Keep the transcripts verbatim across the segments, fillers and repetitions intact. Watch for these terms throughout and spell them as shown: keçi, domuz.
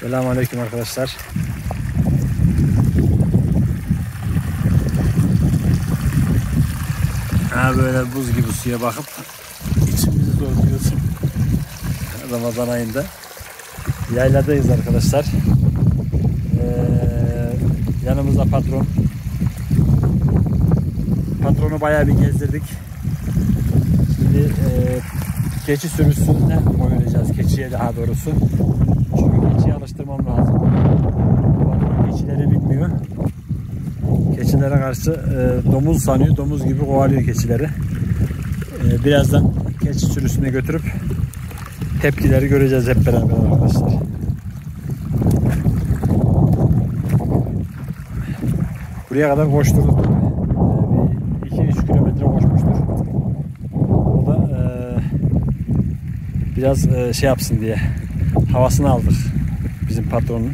Selamünaleyküm arkadaşlar. Ha böyle buz gibi suya bakıp içimizi zorluyorsun. Ramazan ayında yayladayız arkadaşlar. Ee, yanımızda patron. Patronu bayağı bir gezdirdik. Şimdi e, keçi sürüsüne koyacağız. Keçiye daha doğrusu. Çünkü keçiye alıştırmam lazım. Keçileri bilmiyor. Keçilere karşı e, domuz sanıyor. Domuz gibi kovalıyor keçileri. E, birazdan keçi sürüsüne götürüp tepkileri göreceğiz hep beraber arkadaşlar. Buraya kadar koşturduk. iki üç kilometre koşmuştur. O da e, biraz e, şey yapsın diye havasını aldır bizim patronun.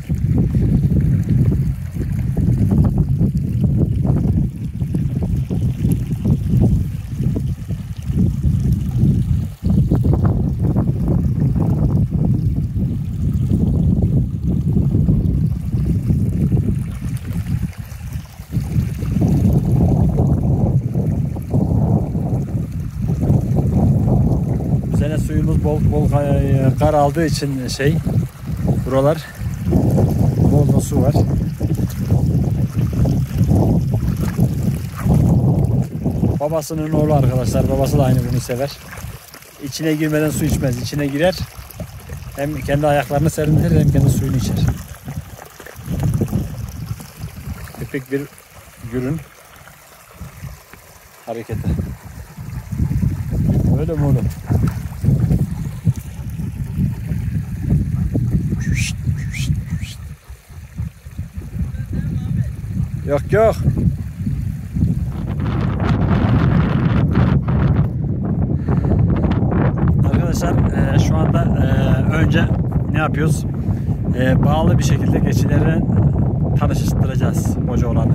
Suyumuz bol bol kar aldığı için şey buralar bol su var. Babasının oğlu arkadaşlar, babası da aynı bunu sever. İçine girmeden su içmez, içine girer hem kendi ayaklarını serinletir hem kendi suyunu içer. Köpek bir gürün hareketi. Öyle mi oğlum? Yok yok. Arkadaşlar e, şu anda e, önce ne yapıyoruz? E, bağlı bir şekilde keçilerle tanıştıracağız koca olanı.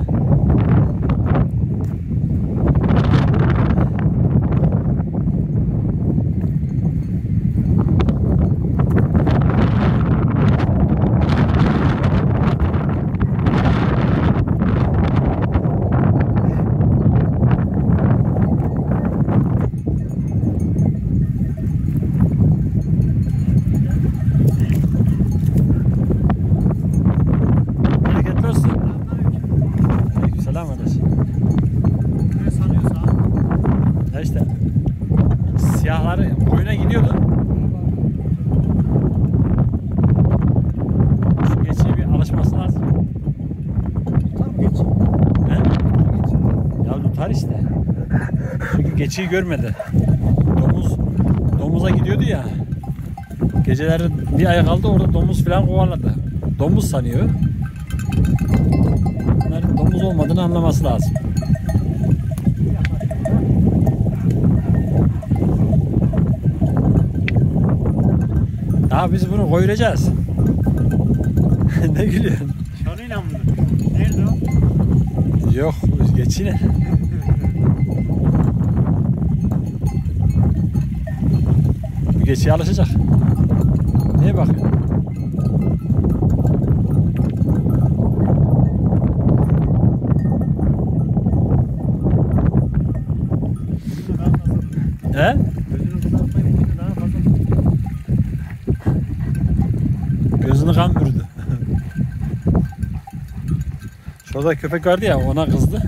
İşte. Çünkü geçiyi görmedi. Domuz domuza gidiyordu ya. Geceleri bir ayak aldı, orada domuz falan kovaladı. Domuz sanıyor. Bunların domuz olmadığını anlaması lazım. Daha biz bunu koyuracağız. Ne gülüyorsun? Şanıyla mı? Nerede o? Yok, geçine. Geçiye alışacak. Neye bakıyorsun? He? Gözünü kan bürüdü. Şurada köpek vardı ya, ona kızdı.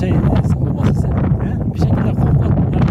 Şey, olmazsa sen. He? Bir şekilde koklat. He?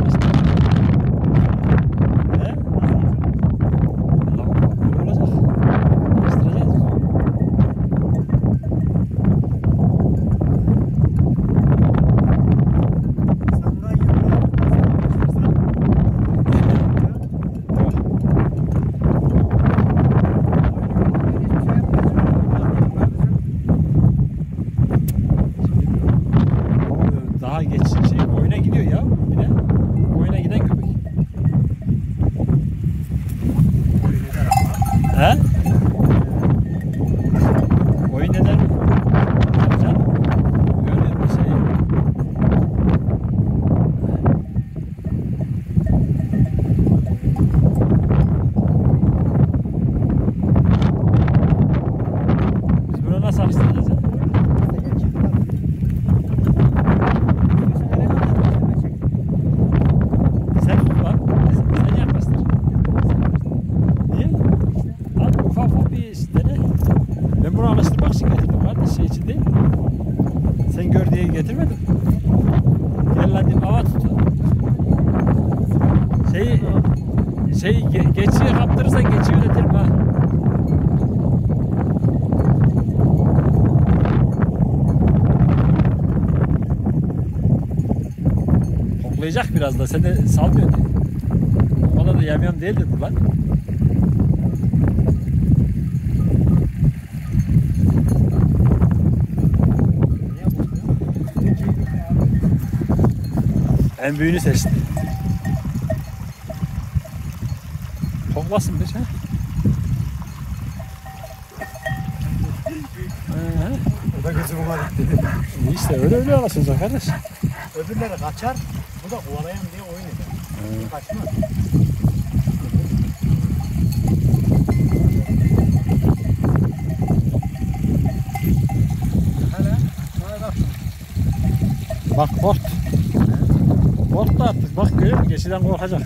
bunu alıştırmak için getirdim kardeş, şey için değil. Sen gör diye getirmedim. Gel lan dedim, hava tut. Şeyi, şeyi ge geçiye kaptırırsan geçi üretirim ha. Koklayacak biraz da, sen de salmıyorsun. Ona da yemyem değil dedi lan. En büyüğünü seçtim. Koklasın bir şey. O da gözü buna gitti. İşte öyle öyle alasınız arkadaş. Öbürleri kaçar, bu da kovalayayım diye oyun eder. Kaçmaz. Bak kort. Kort da artık, bak görüyor musun? Geçiden korkacak.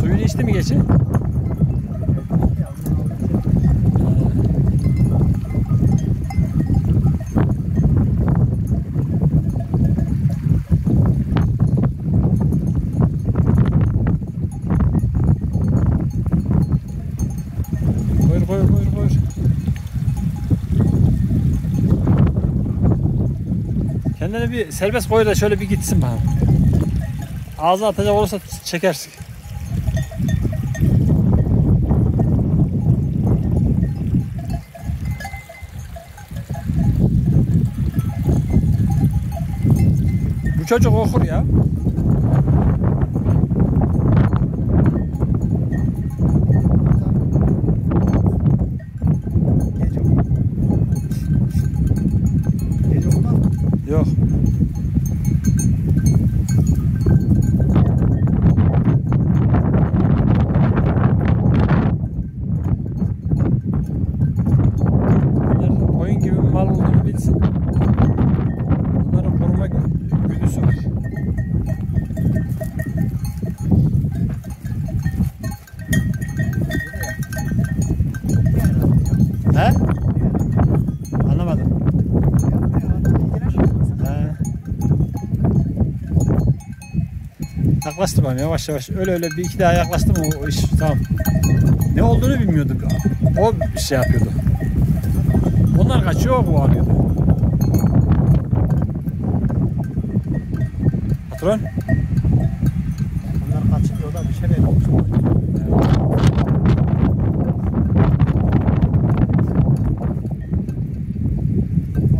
Suyunu içti mi geçi? Kendine bir serbest koy da şöyle bir gitsin bana. Ağzına atacak olursa çekersin. Bu çocuk okur ya. Yok. Bunların koyun gibi mal olduğunu bilsin. Bunların koruma güdüsü var. He? Anlamadım. Yaklaştım ben yavaş yavaş, öyle öyle bir iki daha yaklaştım, o iş tamam. Ne olduğunu bilmiyordum, o bir şey yapıyordu. Onlar kaçıyor, o arıyordu. Patron? Onlar kaçıyor da bir şey yapıyor.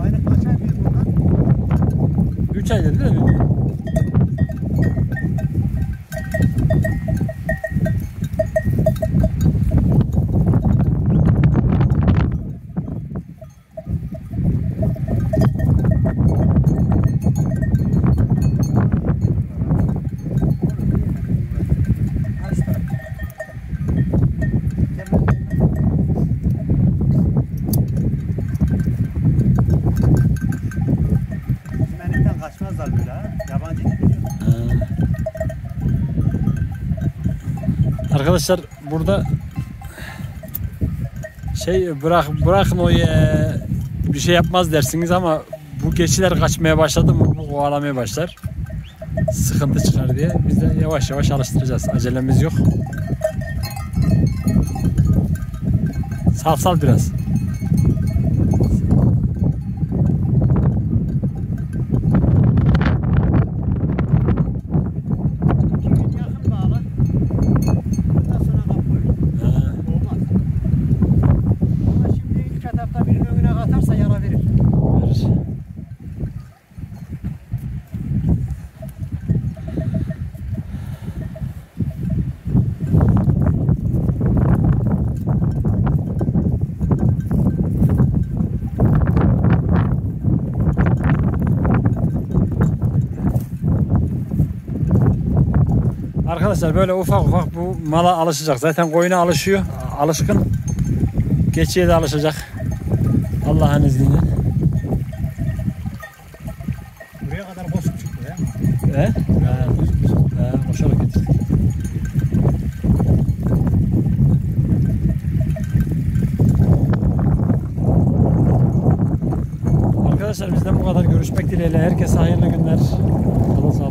Aynı kaç ay bir bundan? Üç ay dedi değil mi? Kaçmazlar böyle ha. Yabancı gibi. Arkadaşlar burada şey bırak bırakın o ye, bir şey yapmaz dersiniz ama bu keçiler kaçmaya başladı mı bunu kovalamaya başlar. Sıkıntı çıkar diye biz de yavaş yavaş alıştıracağız. Acelemiz yok. Sal sal biraz. Arkadaşlar böyle ufak ufak bu mala alışacak. Zaten koyuna alışıyor. Alışkın. Keçiye de alışacak. Allah'ın izniyle. He? He, biz koşarak getirdik. Arkadaşlar bizden bu kadar. Görüşmek dileğiyle. Herkese hayırlı günler. Allah'a sağlık.